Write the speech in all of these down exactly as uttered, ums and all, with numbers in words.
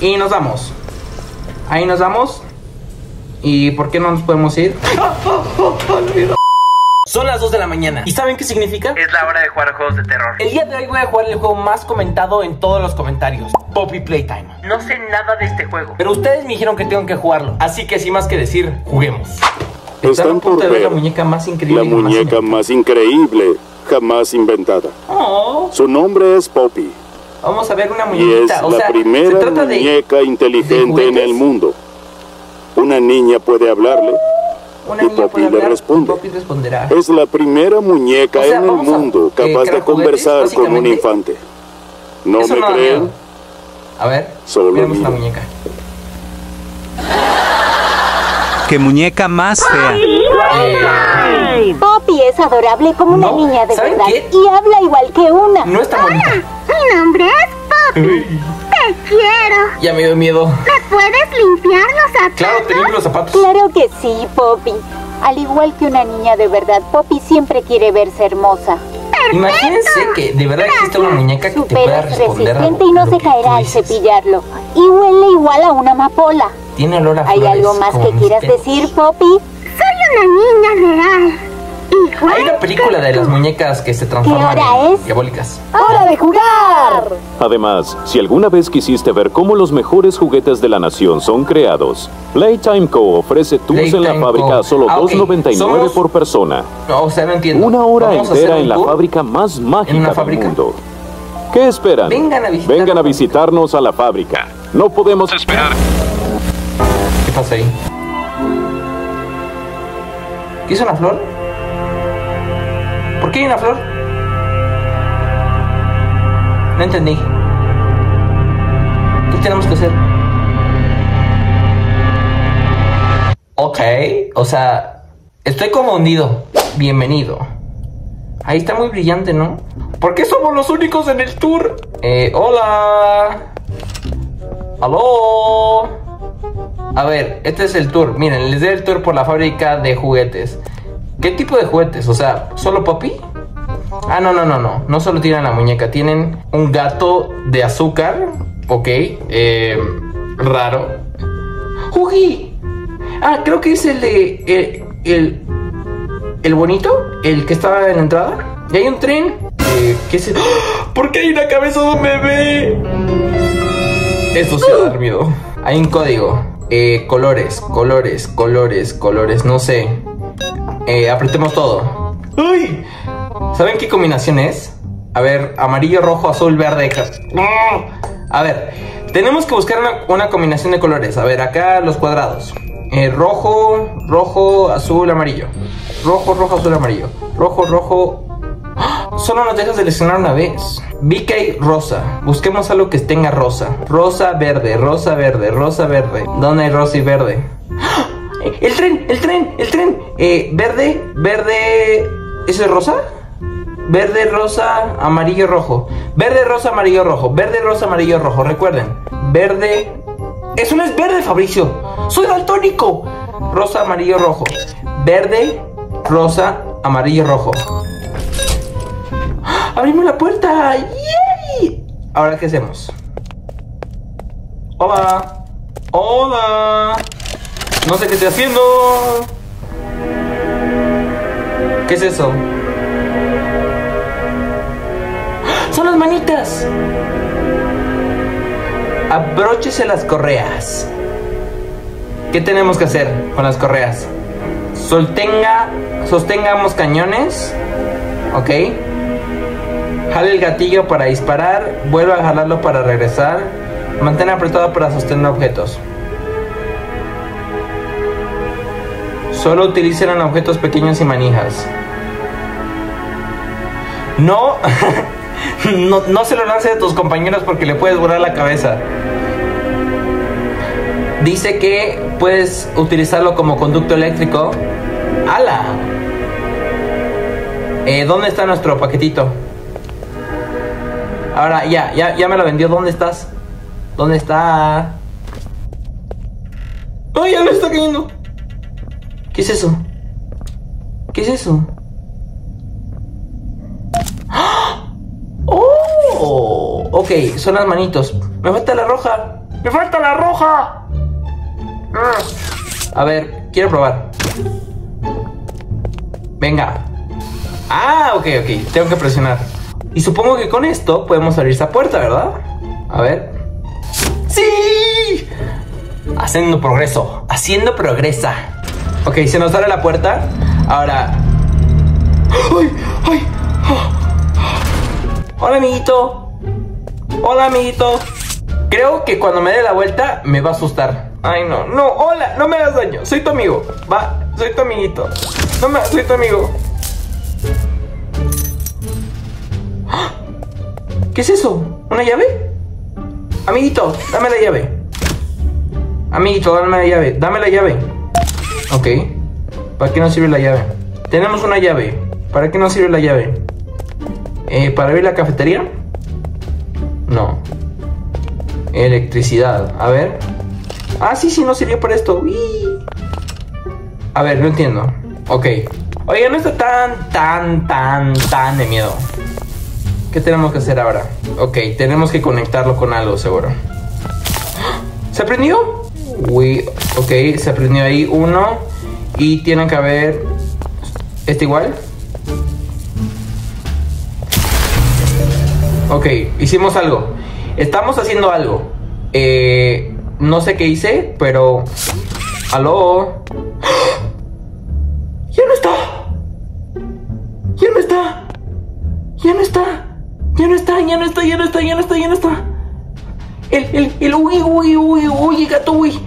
y nos vamos. Ahí nos vamos. ¿Y por qué no nos podemos ir? Son las dos de la mañana. ¿Y saben qué significa? Es la hora de jugar juegos de terror. El día de hoy voy a jugar el juego más comentado en todos los comentarios, Poppy Playtime. No sé nada de este juego, pero ustedes me dijeron que tengo que jugarlo, así que sin más que decir, juguemos. Están por ver la muñeca más increíble. La muñeca más increíble jamás inventada. Oh. Su nombre es Poppy. Vamos a ver una muñequita. Y es o la sea, primera se trata muñeca de, inteligente de en el mundo. Una niña puede hablarle. Una y Poppy le responde. Poppy responderá. Es la primera muñeca o sea, en el mundo a, eh, capaz de conversar juguetes, con un infante. No Eso me no creen. A ver, solo miremos la muñeca. ¡Qué muñeca más fea! Eh... Poppy es adorable como no, una niña de verdad qué? Y habla igual que una. No está bonita. Mi nombre es Poppy. Te quiero. Ya me dio miedo. ¿Me puedes limpiar los zapatos? Claro, te limpio los zapatos. Claro que sí, Poppy. Al igual que una niña de verdad, Poppy siempre quiere verse hermosa. ¡Perfecto! Imagínense que de verdad existe una muñeca que te pueda responder resistente y no se caerá al cepillarlo. Y huele igual a una amapola. Tiene olor a flores. ¿Hay algo más que quieras decir, Poppy? Soy una niña real. Igual hay una película de las muñecas que se transforman en diabólicas. ¡Hora de jugar! Además, si alguna vez quisiste ver cómo los mejores juguetes de la nación son creados, Playtime Co. ofrece tours en la fábrica a solo dos noventa y nueve por persona. O sea, no entiendo. Una hora entera en la fábrica más mágica del mundo. ¿Qué esperan? Vengan a visitarnos. Vengan a visitarnos a la fábrica. No podemos esperar. ¿Qué pasa ahí? ¿Qué es una flor? ¿Por qué hay una flor? No entendí. ¿Qué tenemos que hacer? Ok, o sea, estoy confundido. Bienvenido. Ahí está muy brillante, ¿no? ¿Por qué somos los únicos en el tour? Eh, hola. Aló. A ver, este es el tour. Miren, les doy el tour por la fábrica de juguetes. ¿Qué tipo de juguetes? O sea, ¿solo Poppy? Ah, no, no, no, no. No solo tienen la muñeca. Tienen un gato de azúcar. Ok. Eh, raro. ¡Uy! Ah, creo que es el de... El, el, el bonito. El que estaba en la entrada. Y hay un tren. Eh, ¿Qué es el... ¿Por qué hay una cabeza de un bebé? Eso sí va a dar miedo. Hay un código. Eh, colores, colores, colores, colores, no sé. Eh, apretemos todo. ¡Uy! ¿Saben qué combinación es? A ver, amarillo, rojo, azul, verde. A ver, tenemos que buscar una, una combinación de colores. A ver, acá los cuadrados. Eh, rojo, rojo, azul, amarillo. Rojo, rojo, azul, amarillo. Rojo, rojo. ¡Oh! Solo nos deja seleccionar una vez. Vi que hay rosa. Busquemos algo que tenga rosa. Rosa, verde, rosa, verde, rosa, verde. ¿Dónde hay rosa y verde? ¡Oh! El tren, el tren, el tren. Eh, verde, verde. ¿Eso es rosa? Verde, rosa, amarillo, rojo. Verde, rosa, amarillo, rojo. Verde, rosa, amarillo, rojo. Recuerden. Verde. Eso no es verde, Fabricio. Soy daltónico. Rosa, amarillo, rojo. Verde, rosa, amarillo, rojo. ¡Abrimos la puerta! ¡Yay! Ahora, ¿qué hacemos? ¡Hola! ¡Hola! No sé qué estoy haciendo. ¿Qué es eso? ¡Son las manitas! Abróchese las correas. ¿Qué tenemos que hacer con las correas? Soltenga, sostengamos cañones. Ok. Jale el gatillo para disparar. Vuelva a jalarlo para regresar. Mantén apretado para sostener objetos. Solo utilicen objetos pequeños y manijas. No, no, no se lo lance a tus compañeros porque le puedes volar la cabeza. Dice que puedes utilizarlo como conducto eléctrico. ¡Hala! Eh, ¿Dónde está nuestro paquetito? Ahora, ya, ya, ya me lo vendió. ¿Dónde estás? ¿Dónde está? ¡Ay, ya me está cayendo! ¿Qué es eso? ¿Qué es eso? ¡Oh! Ok, son las manitos. Me falta la roja. ¡Me falta la roja! A ver, quiero probar. Venga. Ah, ok, ok. Tengo que presionar. Y supongo que con esto podemos abrir esa puerta, ¿verdad? A ver. ¡Sí! Haciendo progreso. Haciendo progresa. Ok, se nos abre la puerta. Ahora. ¡Ay! ¡Ay! ¡Oh! Hola, amiguito. Hola, amiguito. Creo que cuando me dé la vuelta me va a asustar. Ay, no. No, hola. No me hagas daño. Soy tu amigo. Va. Soy tu amiguito. No me... Soy tu amigo. ¿Qué es eso? ¿Una llave? Amiguito, dame la llave. Amiguito, dame la llave. Dame la llave. Ok. ¿Para qué nos sirve la llave? Tenemos una llave. ¿Para qué nos sirve la llave? Eh, ¿Para abrir la cafetería? No. Electricidad. A ver. Ah, sí, sí, no sirvió para esto. Uy. A ver, no entiendo. Ok. Oiga, no está tan, tan, tan, tan de miedo. ¿Qué tenemos que hacer ahora? Ok, tenemos que conectarlo con algo, seguro. ¿Se prendió? Uy, ok, se prendió ahí uno. Y tiene que haber... ¿Este igual? Ok, hicimos algo. Estamos haciendo algo. Eh, no sé qué hice, pero... ¿Aló? ¡Ya no está! ¡Ya no está! ¡Ya no está! Ya no está, ya no está, ya no está, ya no está, ya no está. El, el, el, uy, uy, uy, uy, gato, uy.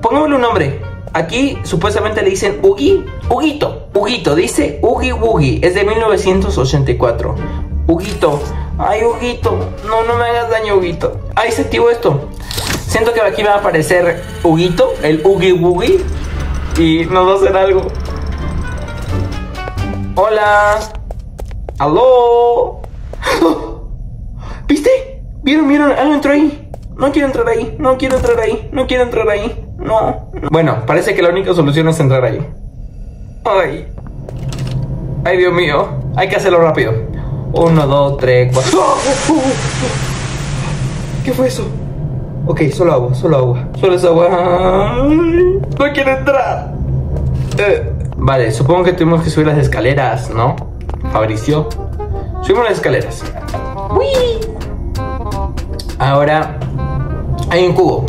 Pongámosle un nombre. Aquí supuestamente le dicen Ugi, Uguito, Uguito, dice Ugi Wugi. Es de mil novecientos ochenta y cuatro. Uguito, ay, Uguito. No, no me hagas daño, Uguito. Ay, se activó esto. Siento que aquí va a aparecer Uguito, el Ugi Wugi. Y nos va a hacer algo. Hola. Aló. ¡Oh! ¿Viste? ¿Vieron? ¿Vieron? Algo entró ahí. No quiero entrar ahí. No quiero entrar ahí. No quiero entrar ahí. No. Bueno, parece que la única solución es entrar ahí. Ay. Ay, Dios mío. Hay que hacerlo rápido. Uno, dos, tres, cuatro. ¡Oh! ¡Oh! ¡Oh! ¡Oh! ¿Qué fue eso? Ok, solo agua, solo agua. Solo es agua. No quiero entrar. Eh. Vale, supongo que tuvimos que subir las escaleras, ¿no? Fabricio. Subimos las escaleras. ¡Uy! Ahora hay un cubo.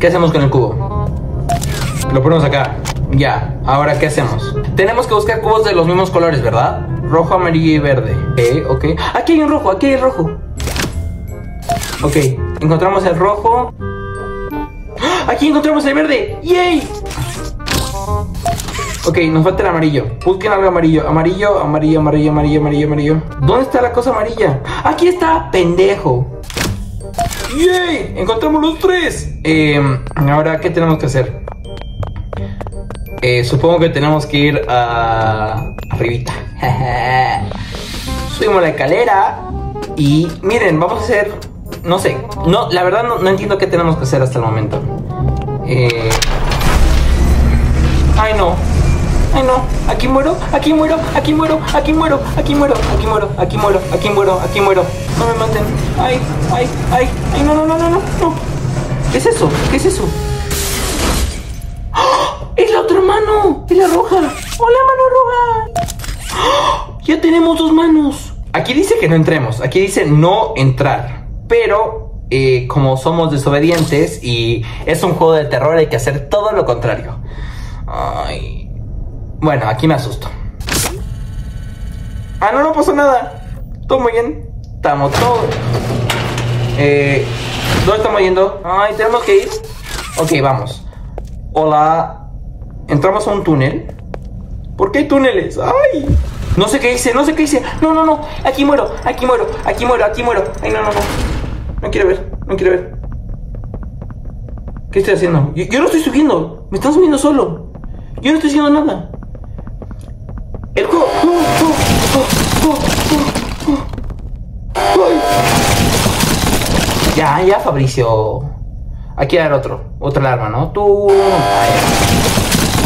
¿Qué hacemos con el cubo? Lo ponemos acá. Ya. Ahora, ¿qué hacemos? Tenemos que buscar cubos de los mismos colores, ¿verdad? Rojo, amarillo y verde. Ok, ok. Aquí hay un rojo, aquí hay un rojo. Ok, encontramos el rojo. Aquí encontramos el verde. ¡Yay! Ok, nos falta el amarillo. Busquen algo amarillo. Amarillo, amarillo, amarillo, amarillo, amarillo, amarillo. ¿Dónde está la cosa amarilla? ¡Aquí está, pendejo! ¡Yay! ¡Encontramos los tres! Eh, ahora, ¿qué tenemos que hacer? Eh, supongo que tenemos que ir a... arribita. Subimos la escalera. Y miren, vamos a hacer... No sé. No, la verdad no, no entiendo qué tenemos que hacer hasta el momento. Eh... Ay, no. Ay, no, aquí muero, aquí muero, aquí muero, aquí muero, aquí muero, aquí muero, aquí muero, aquí muero, aquí muero. No me maten. Ay, ay, ay, ay, no, no, no, no, no, no. ¿Qué es eso? ¿Qué es eso? ¡Oh! ¡Es la otra mano! ¡Es la roja! ¡Hola, mano roja! ¡Oh! ¡Ya tenemos dos manos! Aquí dice que no entremos, aquí dice no entrar. Pero, eh, como somos desobedientes y es un juego de terror, hay que hacer todo lo contrario. Ay... Bueno, aquí me asusto. Ah, no, no pasó nada. Todo muy bien. Estamos todos. Eh, ¿Dónde estamos yendo? Ay, tenemos que ir. Ok, vamos. Hola. Entramos a un túnel. ¿Por qué hay túneles? Ay. No sé qué hice, no sé qué hice. No, no, no. Aquí muero, aquí muero, aquí muero, aquí muero. Ay, no, no, no. No quiero ver, no quiero ver. ¿Qué estoy haciendo? Yo, yo no estoy subiendo. Me están subiendo solo. Yo no estoy haciendo nada. El juego. Oh, oh, oh, oh, oh, oh. Ya, ya, Fabricio. Aquí hay otro. Otra alarma, ¿no? Tú. Ay,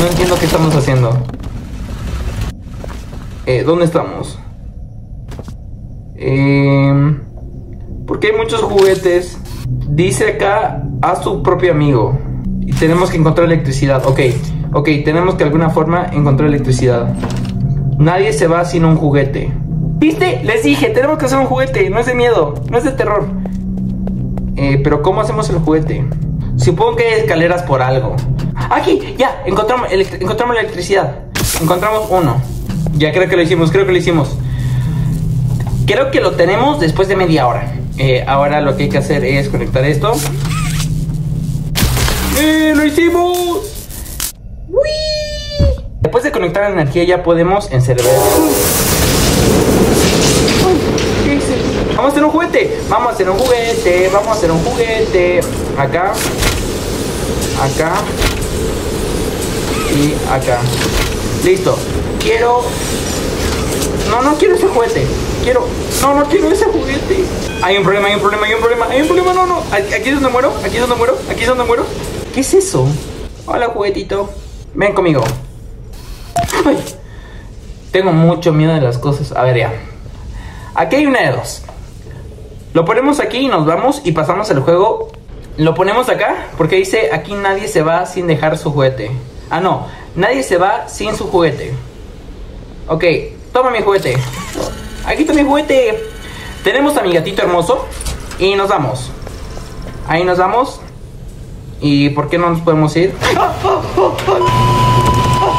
no entiendo qué estamos haciendo. Eh, ¿dónde estamos? Eh, porque hay muchos juguetes. Dice acá haz tu propio amigo. Y tenemos que encontrar electricidad. Ok, ok, tenemos que de alguna forma encontrar electricidad. Nadie se va sin un juguete. ¿Viste? Les dije, tenemos que hacer un juguete. No es de miedo, no es de terror. Eh, pero ¿cómo hacemos el juguete? Supongo que hay escaleras por algo. Aquí, ya, encontramos, elect encontramos electricidad. Encontramos uno. Ya creo que lo hicimos, creo que lo hicimos. Creo que lo tenemos después de media hora. Eh, ahora lo que hay que hacer es conectar esto. ¡Eh, lo hicimos! ¡Wii! Después de conectar la energía ya podemos encerrar. Vamos a hacer un juguete, vamos a hacer un juguete, vamos a hacer un juguete. Acá, acá y acá. Listo. Quiero... No, no quiero ese juguete. Quiero... No, no quiero ese juguete. Hay un problema, hay un problema, hay un problema, hay un problema, no, no. Aquí es donde muero, aquí es donde muero, aquí es donde muero. ¿Qué es eso? Hola, juguetito. Ven conmigo. Ay. Tengo mucho miedo de las cosas. A ver, ya. Aquí hay una de dos. Lo ponemos aquí y nos vamos y pasamos el juego. Lo ponemos acá porque dice aquí nadie se va sin dejar su juguete. Ah, no. Nadie se va sin su juguete. Ok, toma mi juguete. Aquí está mi juguete. Tenemos a mi gatito hermoso. Y nos vamos. Ahí nos vamos. ¿Y por qué no nos podemos ir? ¡Ah, ah, ah, ah! ¡Ah,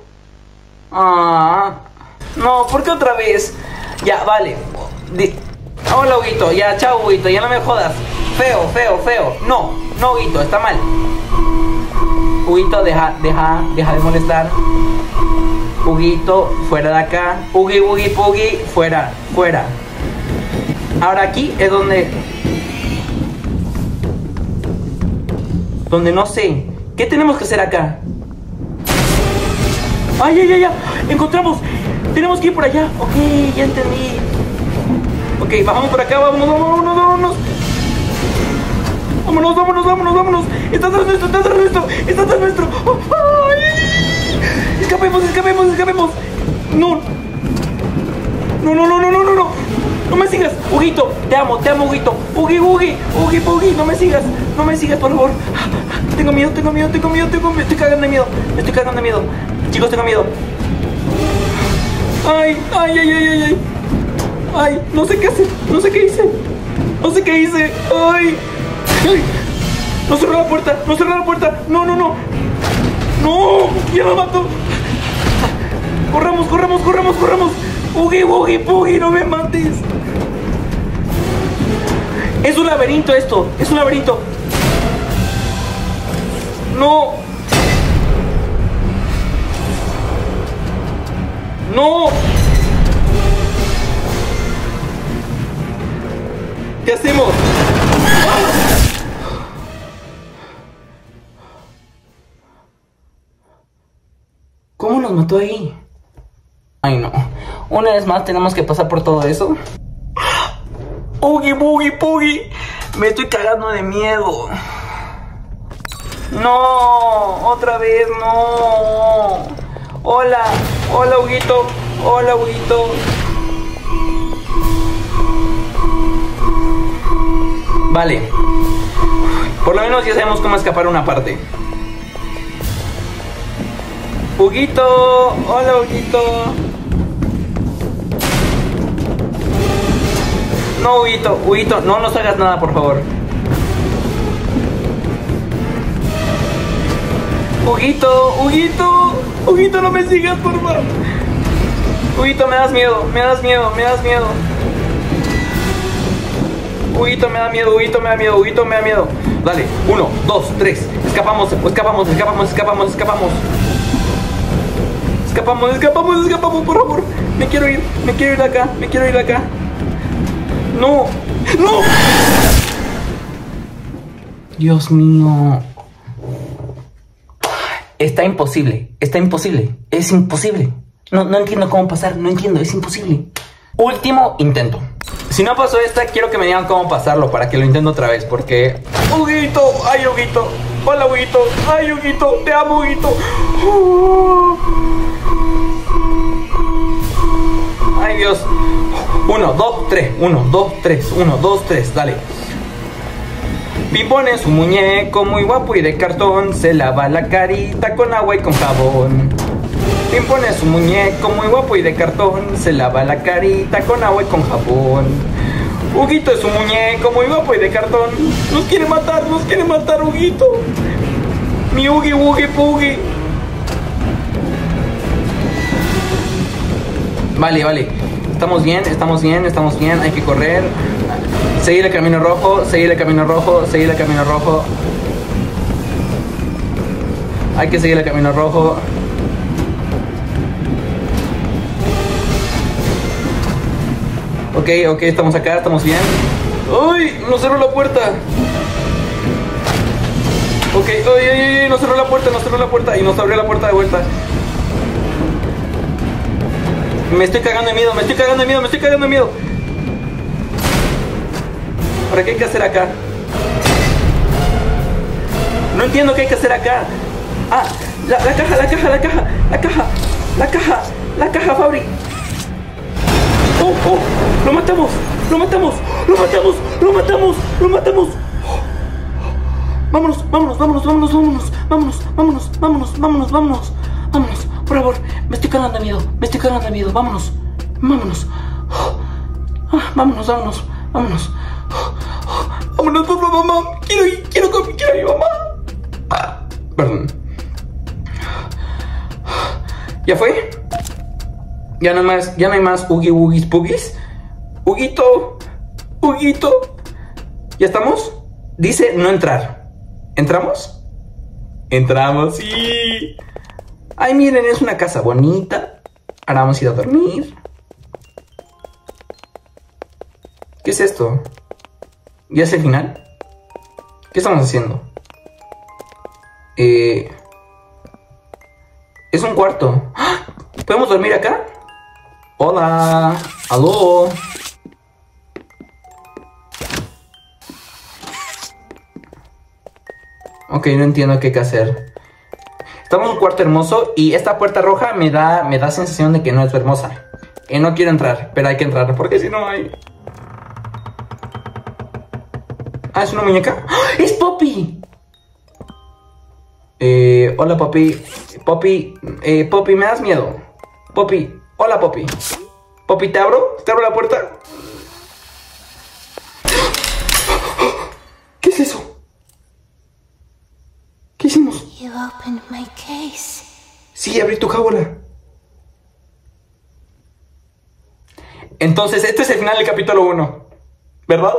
¡Ah! No, ¿por qué otra vez? Ya, vale. De... Hola, Huguito. Ya, chao, Huguito. Ya no me jodas. Feo, feo, feo. No, no, Huguito. Está mal. Huguito, deja, deja, deja de molestar. Huguito, fuera de acá. Hugui, Hugui, Pugui. Fuera, fuera. Ahora aquí es donde... Donde no sé. ¿Qué tenemos que hacer acá? ¡Ay, ay, ay, ay! ¡Encontramos! Tenemos que ir por allá. Ok, ya entendí. Ok, bajamos por acá. Vámonos, vámonos, vámonos. Vámonos, vámonos, vámonos, vámonos. Está tras nuestro, está tras nuestro. Está tras nuestro. Oh, oh. Escapemos, escapemos, escapemos. No. No, no, no, no, no, no, no. No me sigas, Huguito. Te amo, te amo, Huguito. Hugui, Hugui, Hugui, Hugui. No me sigas. No me sigas, por favor. Tengo miedo, tengo miedo, tengo miedo, tengo miedo. Me estoy cagando de miedo. Me estoy cagando de miedo. Chicos, tengo miedo. Ay, ay, ay, ay, ay, ay. Ay, no sé qué hacer, no sé qué hice. No sé qué hice. Ay. Ay. No cerró la puerta, no cerró la puerta. No, no, no. No, ya lo mato. Corramos, corramos, corramos, corramos. Ugi, ugi, pugi, no me mates. Es un laberinto esto, es un laberinto. No. ¡No! ¿Qué hacemos? ¡Ah! ¿Cómo nos mató ahí? Ay, no. Una vez más tenemos que pasar por todo eso. ¡Ugi, bugi, pugi! Me estoy cagando de miedo. ¡No! ¡Otra vez no! Hola, hola Huguito, hola Huguito. Vale. Por lo menos ya sabemos cómo escapar una parte. Huguito, hola Huguito. No, Huguito, Huguito, no nos hagas nada, por favor. Huguito, Huguito. Huguito, no me sigas, por favor. Huguito, me das miedo, me das miedo, me das miedo. Huguito, me da miedo, Huguito, me da miedo, Huguito, me da miedo. Dale, uno, dos, tres. Escapamos, escapamos, escapamos, escapamos, escapamos. Escapamos, escapamos, escapamos, por favor. Me quiero ir, me quiero ir de acá, me quiero ir de acá. No, no. Dios mío. Está imposible, está imposible, es imposible. No, no entiendo cómo pasar, no entiendo, es imposible. Último intento. Si no pasó esta, quiero que me digan cómo pasarlo para que lo intento otra vez, porque... ¡Huguito! ¡Ay, Huguito! ¡Hola, Huguito! ¡Ay, Huguito! ¡Te amo, Huguito! ¡Ay, Dios! Uno, dos, tres, uno, dos, tres, uno, dos, tres, dale. Pimpone es un muñeco muy guapo y de cartón, se lava la carita con agua y con jabón. Pimpone es un muñeco muy guapo y de cartón, se lava la carita con agua y con jabón. Huguito es un muñeco muy guapo y de cartón, nos quiere matar, nos quiere matar Huguito. Mi Huggy Wuggy Puggy. Vale, vale, estamos bien, estamos bien, estamos bien, hay que correr. Seguir el camino rojo, seguir el camino rojo, seguir el camino rojo. Hay que seguir el camino rojo. Ok, ok, estamos acá, estamos bien. ¡Uy! ¡Nos cerró la puerta! Ok, ¡ay, ay, ay! ¡Nos cerró la puerta, nos cerró la puerta! Y nos abrió la puerta de vuelta. Me estoy cagando de miedo, me estoy cagando de miedo, me estoy cagando de miedo. ¿Para qué hay que hacer acá? No entiendo qué hay que hacer acá. Ah, la, la caja, la caja, la caja, la caja, la caja, la caja, Fabri. Oh, oh, lo matamos, lo matamos, lo matamos, lo matamos, lo matamos. Vámonos, vámonos, vámonos, vámonos, vámonos, vámonos, vámonos, vámonos, vámonos, vámonos, vámonos. Por favor, me estoy cagando de miedo, me estoy cagando de miedo. Vámonos, vámonos, vámonos, vámonos, vámonos. Vámonos, por favor, mamá. Quiero ir, quiero ir, quiero ir, mamá. Ah, perdón. ¿Ya fue? Ya no hay más, ya no hay más Huggy Wuggy Puggies. Huguito, Huguito. ¿Ya estamos? Dice no entrar. ¿Entramos? Entramos, sí. Ay, miren, es una casa bonita. Ahora vamos a ir a dormir. ¿Qué es esto? ¿Ya es el final? ¿Qué estamos haciendo? Eh, es un cuarto. ¡Ah! ¿Podemos dormir acá? Hola. Aló. Ok, no entiendo qué hay que hacer. Estamos en un cuarto hermoso y esta puerta roja me da, me da sensación de que no es hermosa. Eh, no quiero entrar, pero hay que entrar porque si no hay... Ah, ¿es una muñeca? ¡Oh, es Poppy! Eh, hola, Poppy. Poppy, eh, Poppy, me das miedo. Poppy, hola, Poppy. Poppy, ¿te abro? ¿Te abro la puerta? ¿Qué es eso? ¿Qué hicimos? You opened my case. Sí, abrí tu jaula. Entonces, este es el final del capítulo uno, ¿verdad?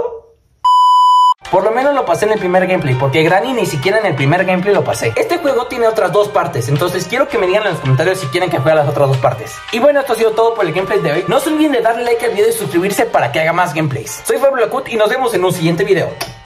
Por lo menos lo pasé en el primer gameplay, porque Granny ni siquiera en el primer gameplay lo pasé. Este juego tiene otras dos partes, entonces quiero que me digan en los comentarios si quieren que juegue las otras dos partes. Y bueno, esto ha sido todo por el gameplay de hoy. No se olviden de darle like al video y suscribirse para que haga más gameplays. Soy Fabru Blacutt y nos vemos en un siguiente video.